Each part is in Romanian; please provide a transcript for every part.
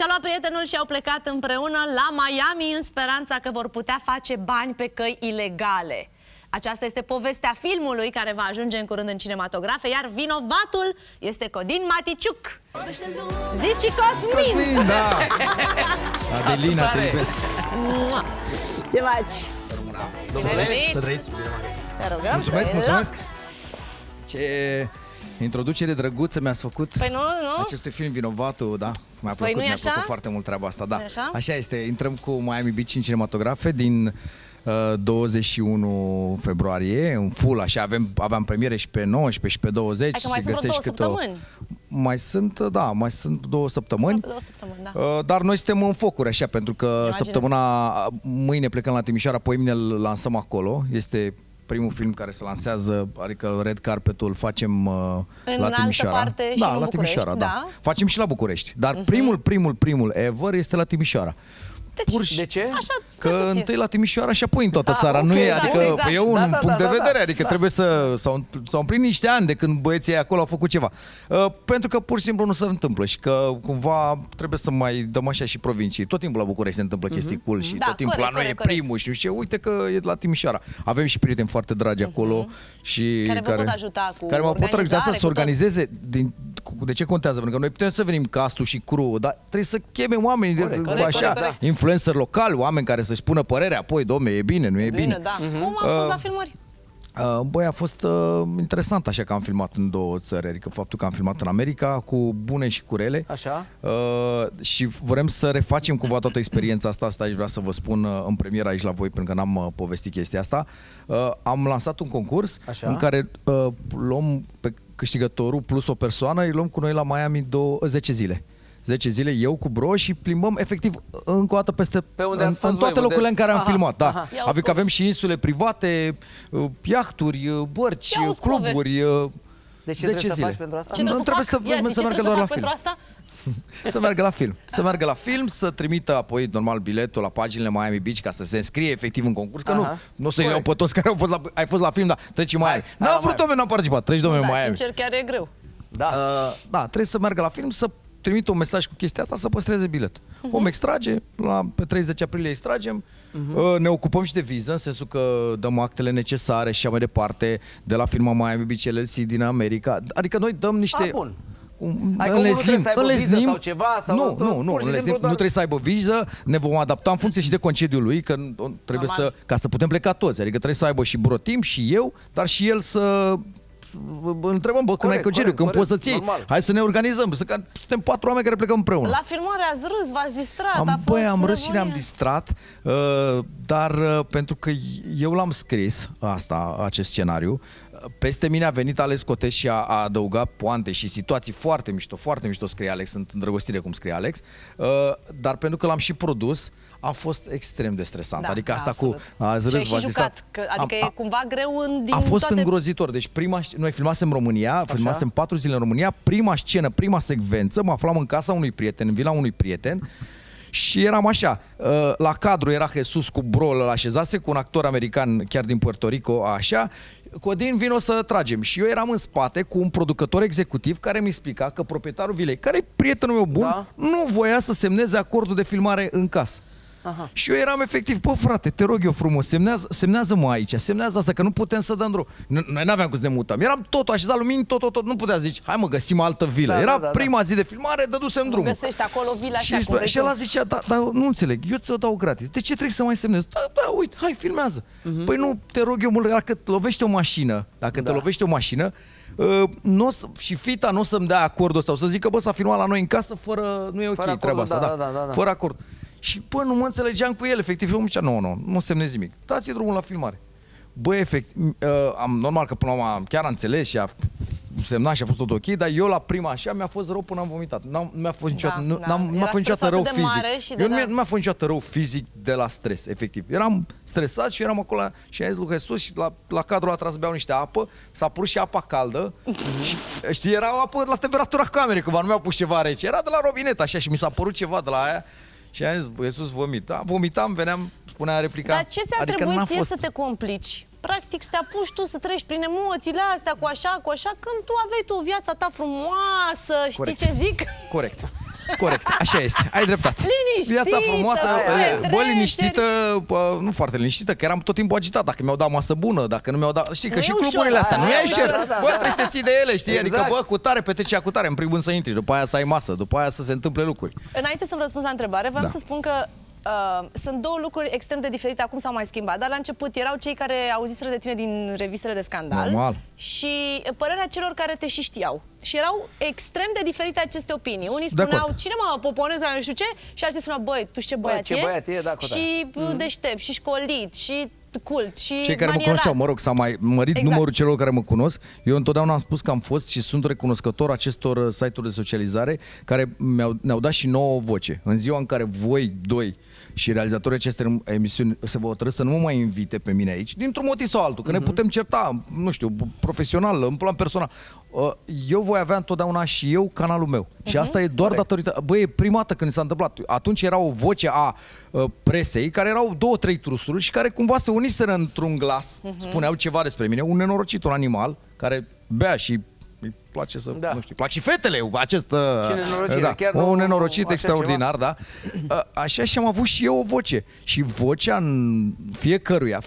Și-a luat prietenul și au plecat împreună la Miami în speranța că vor putea face bani pe căi ilegale. Aceasta este povestea filmului care va ajunge în curând în cinematografe, iar vinovatul este Codin Maticiuc. Zici și Cosmin! Cosmin, da! Adelina, te iubesc! Ce faci? Să trăiți! Mulțumesc, mulțumesc! Ce introducere drăguță mi-ați făcut acestui film, Vinovatul, da? Mi-a plăcut, mi-a plăcut foarte mult treaba asta, da. Așa este, intrăm cu Miami Beach în cinematografe din 21 februarie, în full, așa, aveam premiere și pe 19 și pe 20. Adică mai sunt două săptămâni. Mai sunt, da, mai sunt două săptămâni. Două săptămâni, da. Dar noi suntem în focuri, așa, pentru că săptămâna, mâine plecăm la Timișoara, poimine îl lansăm acolo. Este primul film care se lansează, adică red carpetul, facem la Timișoara. Altă parte, da, și la București, Timișoara, da. Da. Facem și la București, dar primul ever este la Timișoara. De ce? Că întâi la Timișoara și apoi în toată țara. Nu e, adică e un punct de vedere, adică trebuie să s-au împlinit niște ani de când băieții acolo au făcut ceva. Pentru că pur și simplu nu se întâmplă și că cumva trebuie să mai dăm așa și provincii. Tot timpul la București se întâmplă chestii cool și tot timpul la noi e primul și nu știu, uite că e la Timișoara. Avem și prieteni foarte dragi acolo și care mă pot ajuta să se organizeze. De ce contează? Pentru că noi putem să venim castul și crew, dar trebuie să chemem oamenii așa, influencer local, oameni care să-și pună părerea, apoi, domne, e bine, nu e bine. Cum a fost la filmări? Băi, a fost interesant așa că am filmat în două țări, adică faptul că am filmat în America cu bune și cu rele. Așa. Și vrem să refacem cumva toată experiența asta, asta aș vrea să vă spun în premieră aici la voi, pentru că n-am povestit chestia asta. Am lansat un concurs în care luăm pe câștigătorul plus o persoană, îi luăm cu noi la Miami 10 zile. 10 zile eu cu Bro și plimbăm efectiv încă o dată peste în toate locurile în care am filmat, da. Adică avem și insule private, iahturi, bărci, cluburi. De ce trebuie să faci pentru asta? Nu trebuie să meargă doar la film. Să meargă la film. Să meargă la film, să trimită apoi normal biletul la paginile Miami Beach ca să se înscrie efectiv în concurs, că nu o să iau pe toți care au fost la ai fost la film, dar treci Miami. N-am vrut, domnule, n-am participat. Treci, domnule, Miami. Sincer, chiar e greu. Da. Da, trebuie să meargă la film, să trimit un mesaj cu chestia asta, să păstreze biletul. Vom extrage, pe 30 aprilie extragem, ne ocupăm și de viză, în sensul că dăm actele necesare și așa mai departe, de la firma Miami-BCLC din America. Adică noi dăm niște... Înlesnim, sau ceva, sau nu trebuie să aibă viză, ne vom adapta în funcție și de concediul lui, că trebuie să, ca să putem pleca toți. Adică trebuie să aibă și Bro Tim, și eu, dar și el să... Întrebăm, bă, când ai concediu, când poți să-ți iei. Hai să ne organizăm, suntem 4 oameni care plecăm împreună. La filmare ați râs, v-ați distrat. Băi, am râs și ne-am distrat. Dar pentru că eu l-am scris, acest scenariu, peste mine a venit Alex Cotes și a adăugat poante și situații foarte mișto, foarte mișto scrie Alex, sunt îndrăgostit de cum scrie Alex, dar pentru că l-am și produs, a fost extrem de stresant. Da, adică asta cu ați râs, v-ați distrat. Adică e cumva greu din toate... A fost îngrozitor. Deci noi filmasem în România, filmasem 4 zile în România, prima scenă, prima secvență, mă aflam în casa unui prieten, în vila unui prieten. Și eram așa, la cadru era Jesus cu Bro, îl așezase cu un actor american chiar din Puerto Rico, așa, Codin, vino să tragem. Și eu eram în spate cu un producător executiv care mi explica că proprietarul vilei, care e prietenul meu bun, nu voia să semneze acordul de filmare în casă. Și eu eram efectiv, bă frate, te rog eu frumos, semnează-mă aici, semnează asta, că nu putem să dăm drumul. Noi n-aveam cum să ne mutăm, eram totul așezat, lumini, tot, nu putea zice, hai mă, găsim altă vilă. Era prima zi de filmare, dădusem drumul. Găsești acolo vila și ăla zicea, dar nu înțeleg, eu ți-o dau gratis, de ce trebuie să mai semnez? Da, uite, hai, filmează. Păi nu, te rog eu mult, dacă te lovește o mașină, și fita nu o să-mi dea acordul sau să zică, bă, s-a filmat la noi în casă, fără, nu e ok treaba asta, fără acord. Și, bă, nu mă înțelegeam cu el, efectiv. Eu îmi zicea, nu semnezi nimic. Dați-i drumul la filmare. Bă, efectiv, normal că până la urmă chiar am înțeles și a semnat și a fost tot ok, dar eu la prima așa mi-a fost rău până am vomitat. Nu mi-a fost niciodată rău fizic. Nu mi-a fost niciodată rău fizic de la stres, efectiv. Eram stresat și eram acolo și am zis lui Jesus și la cadrul a tras beau niște apă, s-a pus și apa caldă. Știi, era apă la temperatura camerei, cumva, nu mi-au pus ceva rece. Era de la robinet, așa, și mi s-a părut ceva de la aia. Și am zis, Iisus, vomitam, veneam, spunea replica. Dar ce ți-a trebuit ție să te complici? Practic să te apuci tu să treci prin emoțiile astea cu așa, când tu aveai viața ta frumoasă, știi ce zic? Corect. Corect, așa este, ai dreptate. Liniștită, viața frumoasă, bă, liniștită, bă, nu foarte liniștită, că eram tot timpul agitat. Dacă mi-au dat masă bună, dacă nu mi-au dat... Știi, că și cluburile astea, nu e ușor. Bă, trebuie să te ții de ele, știi? Exact. Adică, bă, cu tare, petrecea cu tare, în primul rând să intri, după aia să ai masă, după aia să se întâmple lucruri. Înainte să vă răspund la întrebare, vreau să spun că sunt două lucruri extrem de diferite, acum s-au mai schimbat, dar la început erau cei care auziseră de tine din revistele de scandal. Normal. Și părerea celor care te și știau. Și erau extrem de diferite aceste opinii. Unii spuneau, cine mă poponez, nu știu ce, și alții spuneau, băi, tu știi ce băiat e? Și deștept, și școlit, și cult, și cei care mă cunoșteau, mă rog, s-a mai mărit numărul celor care mă cunosc. Eu întotdeauna am spus că am fost și sunt recunoscător acestor site-uri de socializare care ne-au dat și nouă voce. În ziua în care voi doi și realizatorii acestei emisiuni se vor hotărî să nu mă mai invite pe mine aici, dintr-un motiv sau altul, că ne putem certa, nu știu, profesional, în plan personal. Eu voi avea întotdeauna și eu canalul meu. Și asta e doar datorită... Băi, e prima dată când s-a întâmplat. Atunci era o voce a presei, care erau două, trei trusuri și care cumva se uniseră într-un glas. Spuneau ceva despre mine. Un nenorocit, un animal, care bea și... îi place să, nu știu, place fetele, acest un nenorocit extraordinar, așa, și am avut și eu o voce. Și vocea în fiecăruia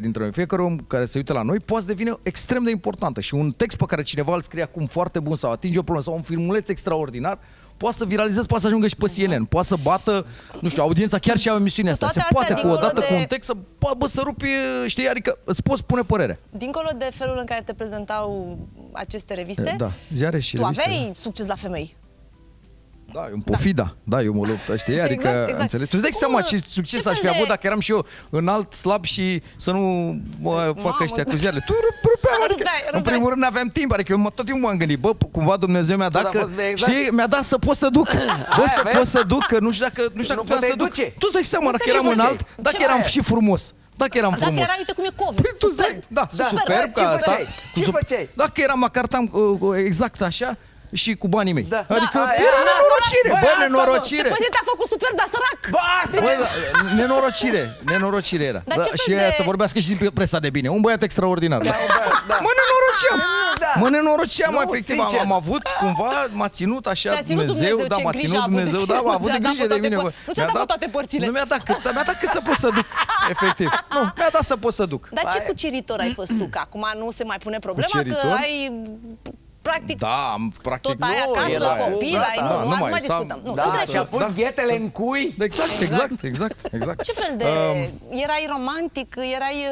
dintre noi, fiecăruia care se uită la noi, poate devine extrem de importantă. Și un text pe care cineva îl scrie acum foarte bun sau atinge o problemă sau un filmuleț extraordinar, poate să viralizeze, poate să ajungă și pe CNN, poate să bată, nu știu, audiența chiar și a emisiunii asta. Se poate cu o dată, cu un text, să, bă, să rupi, știi, adică îți poți spune părere. Dincolo de felul în care te prezentau aceste reviste, ziare și tu reviste, aveai succes la femei. Da, eu pofida, da, eu mă lupt, știi, adică, înțelegi? Tu îți dai seama ce succes aș fi avut dacă eram și eu înalt, slab și să nu mă facă ăștia cu ziarele. Tu rupeam, în primul rând aveam timp, adică eu tot timpul m-am gândit, bă, cumva Dumnezeu mi-a dat, știi, mi-a dat să pot să duc, bă, să pot să duc, că nu știu dacă puteam să duc. Tu îți dai seama dacă eram înalt, dacă eram și frumos. Dacă eram frumos. Dacă eram, uite cum e COVID, superb. Da, superb ca asta. Ce făceai? Dacă eram, mă cartam exact așa și cu banii mei. Adică, nenorocire. Păi te-a făcut superb, dar sărac. Nenorocire era. Și să vorbească și din presa de bine. Un băiat extraordinar. Mă nenoroceam. Mă nenoroceam, efectiv. Am avut, cumva, m-a ținut așa Dumnezeu. Da, m-a ținut Dumnezeu, da, a avut de grijă de mine. Nu ți-a dat pe toate părțile. Nu mi-a dat cât să pot să duc, efectiv. Nu, mi-a dat să pot să duc. Dar ce cuceritor ai fost tu? Că acum nu se mai pune problema că ai... Practic, practic tot aia acasă, copii, nu mai discutăm. Și a pus ghetele în cui. Exact. Ce fel de... Erai romantic, erai...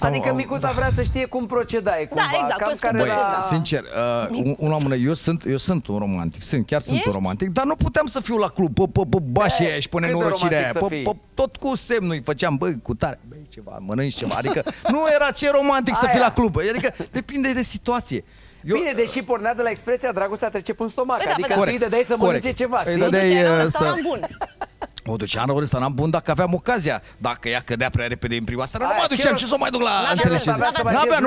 Adică micuța vrea să știe cum procedai. Băi, sincer, una mână, eu sunt un romantic, chiar sunt un romantic, dar nu puteam să fiu la club, pe bașii aia și pe nenorocirea aia, tot cu semnul îi făceam, băi, cu tare, băi, ceva, mănânci ceva, adică nu era ce romantic să fii la club, adică depinde de situație. Bine, deși pornea de la expresia dragostea trece până în stomac, adică îi dădeai să mănânce ceva, știi? Îi dădeai să... O duceam la un restaurant bun dacă aveam ocazia. Dacă ea cădea prea repede în prima seară, nu mă duceam, ce să o mai duc la înțelegeți. Nu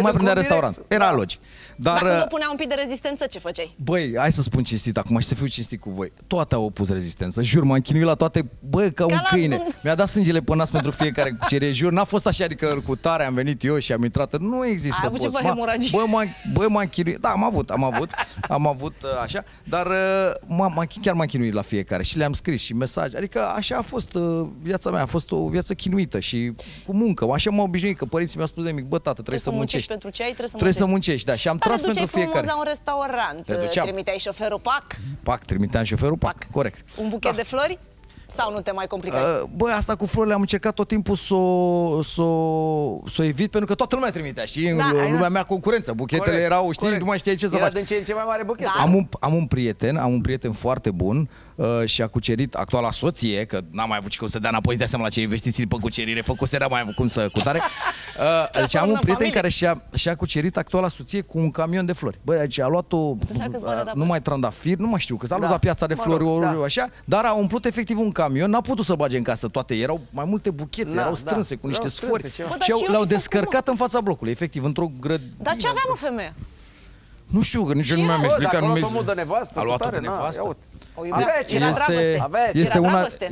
mai prindea restaurant. Era logic. Dar dacă nu punea un pic de rezistență, ce făceai? Băi, hai să spun cinstit acum și să fiu cinstit cu voi. Toate au opus rezistență. Jur, m-am chinuit la toate, bă, ca un câine. Mi-a dat sângele pe nas pentru fiecare cucerie, jur. N-a fost așa, adică cu tare am venit eu și am intrat. Nu există post. Bă, m-am chinuit. Da, am avut așa, dar chiar m-am chinuit la fiecare și le-am scris și mesaj. Adică așa a fost viața mea, a fost o viață chinuită și cu muncă. Așa m-am obișnuit, că părinții mi-au spus de mic, bă, tată, trebuie să muncești. Pentru ce ai, trebuie să muncești. Da, și am tras pentru fiecare. La un restaurant, trimiteai șoferul pac, trimiteam șoferul pac, corect. Un buchet de flori? Sau nu te mai complica? Bă, asta cu florile am încercat tot timpul să o evit, pentru că toată lumea trimitea, știi? În lumea mea concurență. Buchetele erau, știi, nu mai știai ce să faci. Era din ce în ce mai mare buchet. Am un prieten foarte bun și a cucerit actuala soție, că n-am mai avut cum să dea înapoi, de seama la ce investiții pe cucerire făcuse, n-am mai avut cum să cutare. Deci am un prieten care și-a cucerit actuala soție cu un camion de flori. Bă, deci a luat-o, nu mai trandafir, nu mai știu, că s-a luat la piața de flori, așa, dar a umplut efectiv un camion, n-a putut să bage în casă toate, erau mai multe buchete, erau strânse cu niște sfori și le-au descărcat în fața blocului, efectiv, într-o grădină. Dar ce avea, mă, femeie? Nu știu, că nici eu nu mi-am explicat. A luat-o de nevastă.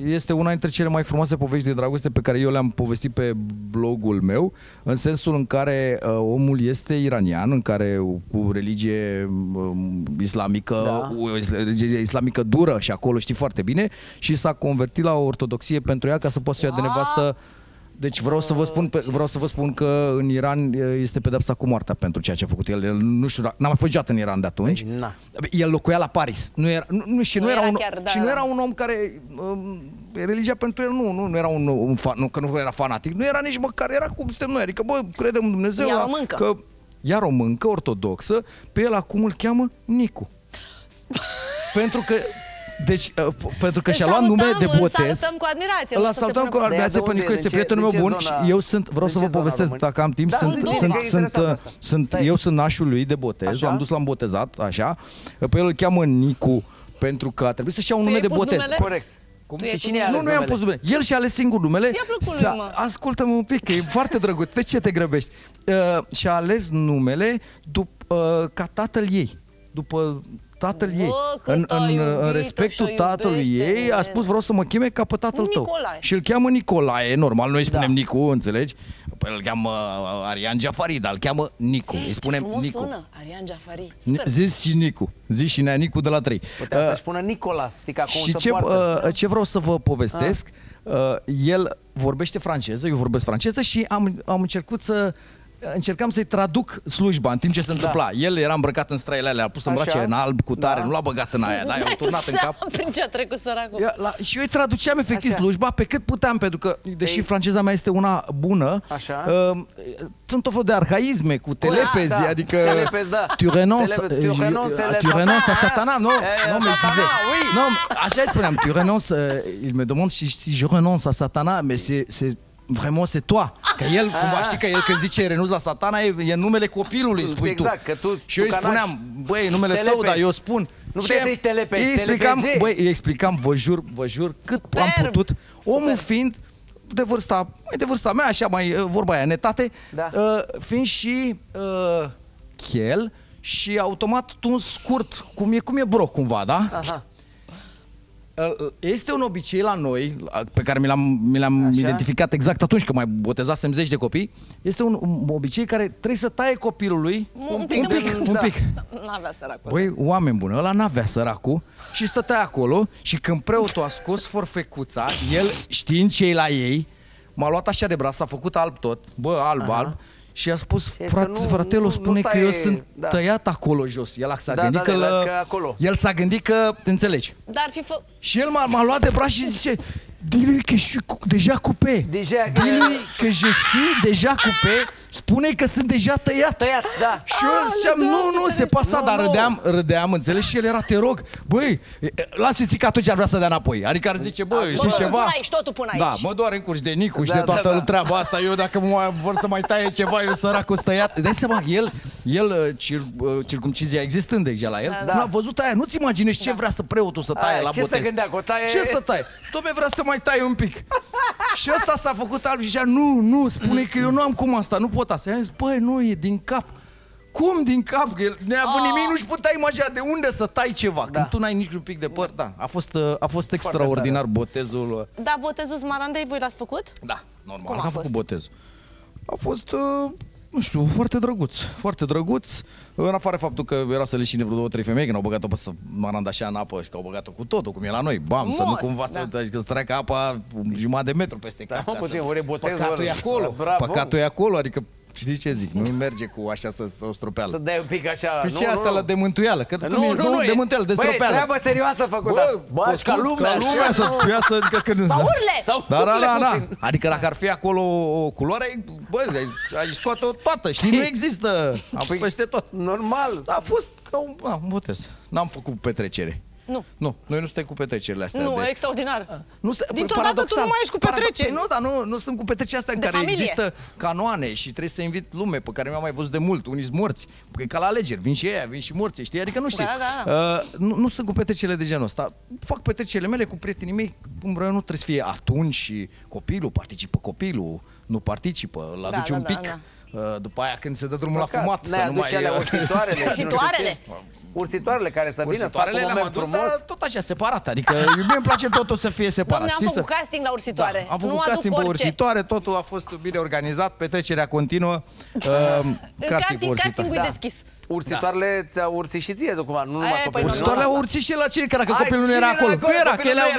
Este una dintre cele mai frumoase povești de dragoste pe care eu le-am povestit pe blogul meu, în sensul în care omul este iranian, în care cu religie islamică, religie islamică dură și acolo știi foarte bine, și s-a convertit la ortodoxie pentru ea ca să poată să o ia de nevastă. Deci vreau să vă spun că în Iran este pedepsa cu moartea pentru ceea ce a făcut el. Nu știu, n-am mai fost niciodată în Iran de atunci. Na. El locuia la Paris. Nu era un om care religia pentru el nu era nu era fanatic, nu era nici măcar, era cum suntem noi. Adică, bă, credem în Dumnezeu, că ea româncă ortodoxă, pe el acum îl cheamă Nicu. Pentru că Pentru că și-a luat nume de botez. Îl salutăm cu admirație. Îl salutăm cu admirație pentru că este prietenul meu bun și eu sunt, vreau să vă povestesc dacă am timp, eu sunt nașul lui de botez, l-am dus, l-am botezat, așa, pe el îl cheamă Nicu pentru că a trebuit să-și ia un nume de botez. Corect. Nu i-am pus numele. El și-a ales singur numele. Ascultă-mă un pic, că e foarte drăguț. De ce te grăbești? Și-a ales numele ca tatăl ei. După tatăl ei. În respectul tatălui ei a spus vreau să mă cheme ca pe tatăl tău. Și îl cheamă Nicolae, normal, noi îi spunem Nicu, înțelegi? Păi îl cheamă Arian Giafari, dar îl cheamă Nicu. Îi spunem Nicu. Arian Giafari. Zis și Nicu. Zis și nea Nicu de la 3. Putea să-și pună Nicolas, știi, că acum se poartă. Și ce vreau să vă povestesc, el vorbește franceză, eu vorbesc franceză și am încercat să... Încercam să-i traduc slujba în timp ce se întâmpla. El era îmbrăcat în străile alea, a pus în brațe în alb cu tare, nu l-a băgat în aia, dar i-a turnat în cap. Prin ce a trecut săracul. Și eu îi traduceam efectiv slujba pe cât puteam, pentru că, deși franceza mea este una bună, sunt tot fel de arhaisme cu telepezi, adică... Tu renonces à Satana, nu? Așa îi spuneam, tu renonces, il me demande si je renonce à Satana, mais c'est... Vraiment, c'est toi. Că el, cumva, știi că el când zice renunț la Satana, e numele copilului, spui exact, tu. Că tu. Și eu îi spuneam, băi, numele tău, dar eu spun... Nu puteai să-i telepezi. Îi explicam, vă jur, cât am putut. Omul fiind de vârsta mea, așa mai vorba aia, netate, fiind și chel și automat tuns scurt, cum e broc, cumva, da? Aha. Este un obicei la noi, pe care mi l-am identificat exact atunci când mai botezasem 10 de copii. Este un obicei care trebuie să taie copilului un pic. N-avea săracul. Băi, oameni buni, ăla n-avea săracul și stătea acolo și când preotul a scos forfecuța, el știind ce e la ei, m-a luat așa de braț, s-a făcut alb tot, bă, alb. Și a spus, fratele, spune că eu sunt tăiat acolo jos. El s-a gândit că... El s-a gândit că... Te înțelegi? Și el m-a luat de braț și zice, dis-lui că je suis deja coupé. Dis-lui că je suis deja coupé. Spune că sunt deja tăiat. Și eu ziceam, nu, se pasa, dar râdeam, înțelegi? Și el era, te rog, băi, l-ați simțit că atunci ar vrea să dea înapoi. Adică ar zice, băi, știi ceva? Totul pun aici. Da, mă doare în curs de Nicu și de toată treaba asta. Eu dacă vor să mai taie ceva, eu săracul tăiat. Dai seama, el circumcizia existând deja la el, n-a văzut aia. Nu-ți imaginezi ce vrea să preotul să taie la botez. Ce să gândea, că o taie? Ce să taie? Dom'le, vrea să mai taie un pic. Și ăsta s-a făcut alb și zicea, nu, spune că eu nu am cum asta, nu pot asta. I-am zis, băi, nu, e din cap. Cum din cap? Că el neavând nimic, nu-și putea imagina de unde să tai ceva. Când tu n-ai niciun pic de păr, a fost extraordinar botezul. Da, botezul Smarandei voi l-ați făcut? Da, normal. Cum a făcut botezul? A fost... Nu știu, foarte drăguț, în afară faptul că era să leșine vreo 2-3 femei, când au băgat-o pe Smaranda așa în apă și că au băgat-o cu totul, cum e la noi, bam, să nu cumva să treacă apa jumătate de metru peste cap. Păcatul e acolo, adică știi ce zic, nu merge cu așa să o stropeală. Să dai un pic așa. Păi și asta la demântuială, că nu de mântuială, de stropeală. Băi, treabă serioasă făcută asta. Bă, ca lumea să piasă, adică când... Sau urle! Da. Adică dacă ar fi acolo o culoare, bă, ai scoat-o toată, știi, nu există. A fost peste tot. Normal. A fost ca un botez. N-am făcut petrecere. Nu, noi nu stai cu petrecerile astea. Nu, e extraordinar. Dintr-o dată tu nu mai ești cu petreceri. Nu, dar nu sunt cu petrecerile astea în care există canoane și trebuie să invit lume pe care mi-am mai văzut de mult, unii sunt morți, că e ca la alegeri, vin și ei, vin și morții, știi? Adică nu știu. Nu sunt cu petrecerile de genul ăsta. Fac petrecerile mele cu prietenii mei, împreună nu trebuie să fie atunci și copilul participă, nu participă, îl aduce un pic. După aia când se dă drumul la fumat, să nu mai... Ursitoarele! Ursitoarele care să vină, să facă un moment frumos. Tot așa, separat, adică mie îmi place totul să fie separat. Doamne, am făcut casting la ursitoare. Am făcut casting pe ursitoare, totul a fost bine organizat, petrecerea continuă. Castingul e deschis. Ursitoarele ți-au ursit și ție, nu numai copilul. Ursitoarele au ursit și la cine, că dacă copilul nu era acolo. Nu era, că ele au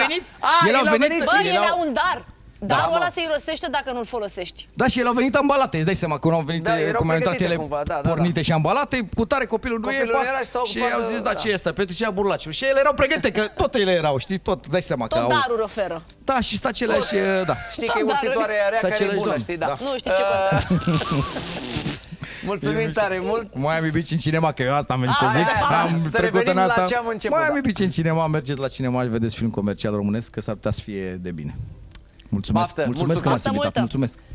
venit. Bă, ele au un dar. Darul ăla se irosește dacă nu-l folosești. Da, și ele au venit ambalate, îți dai seama, când au venit, cum au intrat ele pornite și ambalate, cu tare copilul nu e și au zis, da, ce e asta, pentru ce a burlaciul. Și ele erau pregătite, că tot ele erau, știi, tot, dai seama că au... Tot darul oferă. Da, și sta aceleași, da. Știi că e ursitoarea rea care e bună, știi, da. Nu știi ce contează. Mulțumim tare mult! Miami Beach în cinema, că eu asta am venit să zic. Să revenim la ce am început. Miami Beach în cinema, mergeți la cinema și vedeți film comercial românesc, că s-ar putea să fie de bine. Mulțumesc, mulțumesc că m-ați invitat, mulțumesc!